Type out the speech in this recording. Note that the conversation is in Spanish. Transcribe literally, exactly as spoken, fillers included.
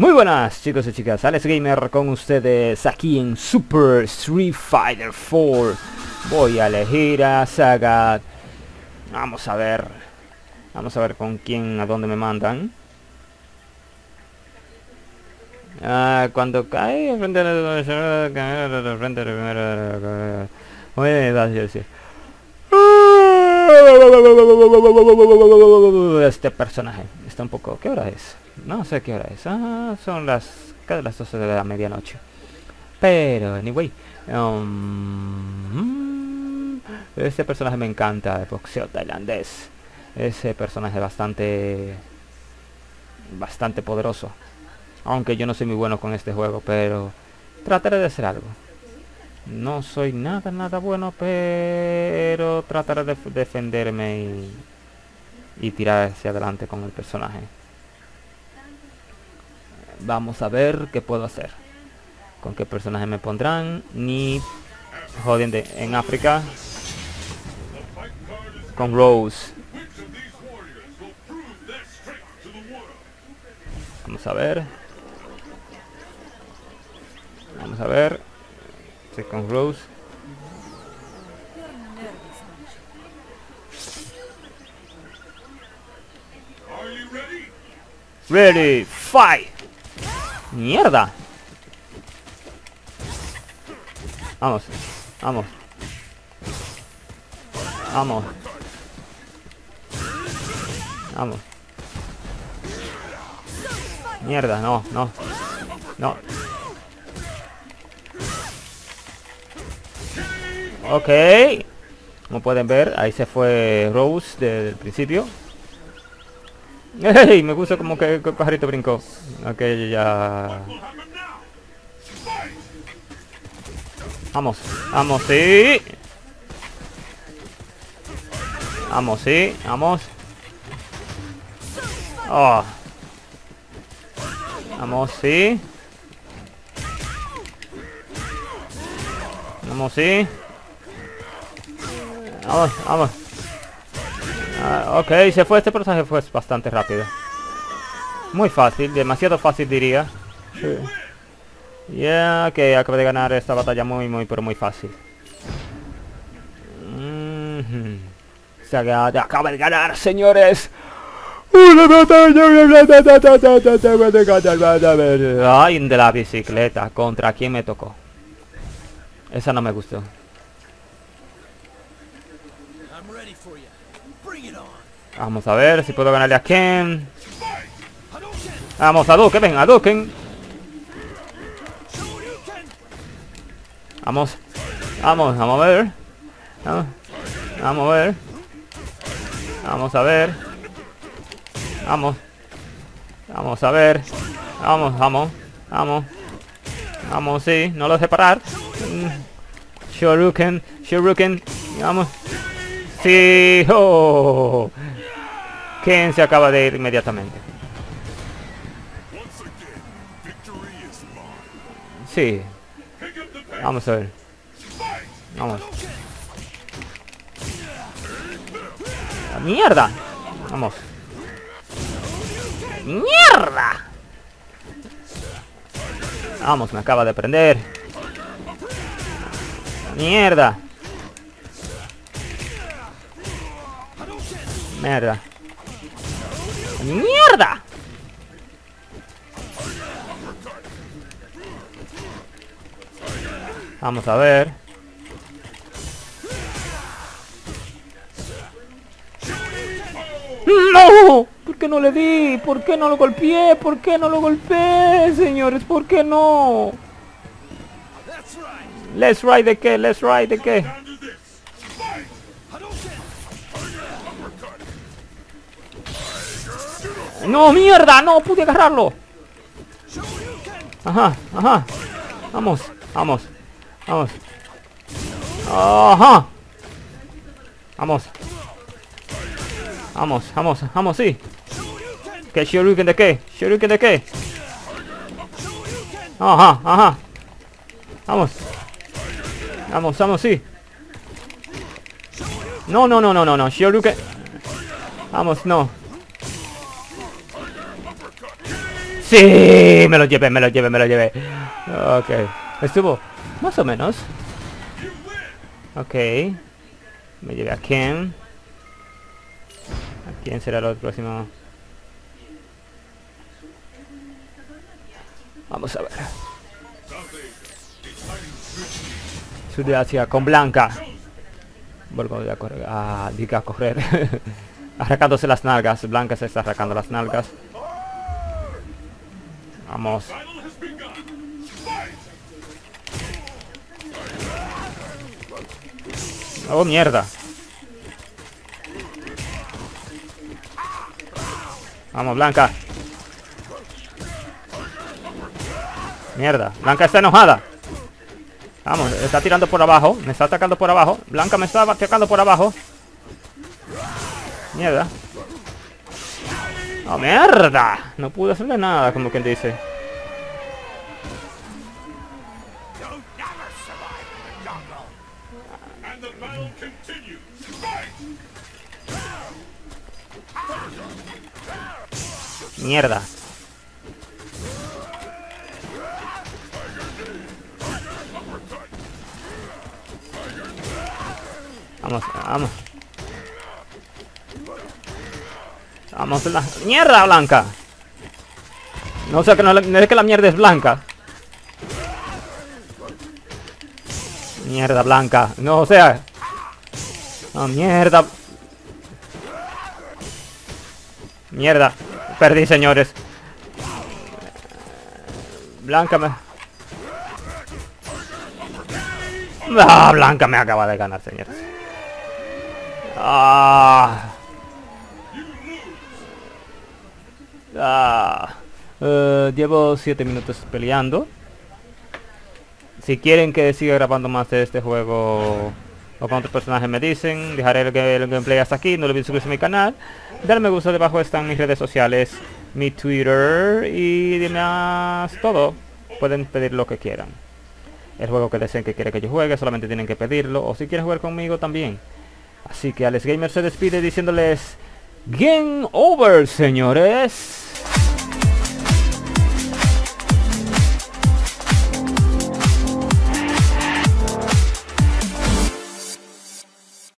Muy buenas chicos y chicas, Alex Gamer con ustedes aquí en Super Street Fighter cuatro. Voy a elegir a Sagat. Vamos a ver. Vamos a ver con quién, a dónde me mandan. Ah, cuando cae frente al frente al primero. Este personaje está un poco... ¿Qué hora es? No sé qué hora es. Ah, son las casi las doce de la medianoche. Pero, anyway. Um, este personaje me encanta, de boxeo tailandés. Ese personaje bastante... Bastante poderoso. Aunque yo no soy muy bueno con este juego, pero... trataré de hacer algo. No soy nada, nada bueno, pero... trataré de defenderme y... y tirar hacia adelante con el personaje. Vamos a ver qué puedo hacer. Con qué personaje me pondrán. Ni jodiendo en África. Con Rose. Vamos a ver. Vamos a ver. Sí, con Rose. Ready, fight. ¡Mierda! Vamos, vamos. Vamos. Vamos. Mierda, no, no. No. Ok. Como pueden ver, ahí se fue Rose del principio. ¡Ey! Me gusta como que el pajarito brincó. Ok, ya. Vamos, vamos, sí. Vamos, sí, vamos. Oh. Vamos, sí. Vamos, sí. Vamos, vamos. Uh, ok, se fue. Este personaje fue bastante rápido. Muy fácil, demasiado fácil diría. Sí. Yeah, ok, acabo de ganar esta batalla muy, muy, pero muy fácil. Mm-hmm. Sagat acaba de ganar, señores. Una batalla. Ay, de la bicicleta. ¿Contra quién me tocó? Esa no me gustó. Vamos a ver si puedo ganarle a Ken. Vamos, a Duke, ven, a Duke. Vamos, vamos, vamos a ver. Vamos, vamos a ver. Vamos a ver. Vamos. Vamos a ver. Vamos, vamos, vamos. Vamos, sí, no lo separar. Shoryuken, Shoryuken. Vamos. Sí, oh. Ken se acaba de ir inmediatamente. Sí. Vamos a ver. Vamos. ¡Mierda! Vamos. ¡Mierda! Vamos, me acaba de prender. ¡Mierda! ¡Mierda! ¡Mierda! Vamos a ver. ¡No! ¿Por qué no le di? ¿Por qué no lo golpeé? ¿Por qué no lo golpeé, señores? ¿Por qué no? ¿Let's ride de qué? ¿Let's ride de qué? ¡No, mierda! ¡No pude agarrarlo! Ajá, ajá. Vamos, vamos, vamos. Ajá. Vamos. Vamos, vamos, vamos, sí. ¿Qué Shoryuken de qué? ¿Shoryuken de qué? Ajá, ajá. Vamos. Vamos, vamos, sí. No, no, no, no, no, no. Shoryuken. Vamos, no. ¡Sí! Me lo llevé, me lo llevé, me lo llevé. Ok. Estuvo más o menos. Ok. Me llevé a Ken. ¿A quién será lo próximo? Vamos a ver. Sur de Asia con Blanka. Vuelvo a correr. Ah, diga a correr. Arrancándose las nalgas. Blanka se está arrancando las nalgas. Vamos. Oh, mierda. Vamos, Blanka. Mierda. Blanka está enojada. Vamos, está tirando por abajo. Me está atacando por abajo. Blanka me está atacando por abajo. Mierda. ¡Oh, mierda! No pude hacerle nada, como quien dice. Mierda. Vamos, vamos. Vamos a la mierda, Blanka. No sé, que no, no es que la mierda es Blanka. Mierda, Blanka. No, o sea. No, mierda. Mierda. Perdí, señores. Blanka me... Ah, Blanka me acaba de ganar, señores. Ah... Ah, uh, llevo siete minutos peleando. Si quieren que siga grabando más de este juego o con otros personajes me dicen. Dejaré el, el gameplay hasta aquí. No olviden suscribirse a mi canal. Darme me gusta, debajo están mis redes sociales, mi Twitter y demás todo. Pueden pedir lo que quieran. El juego que deseen que quiera que yo juegue, solamente tienen que pedirlo. O si quieren jugar conmigo también. Así que Alex Gamer se despide diciéndoles... Game over, señores.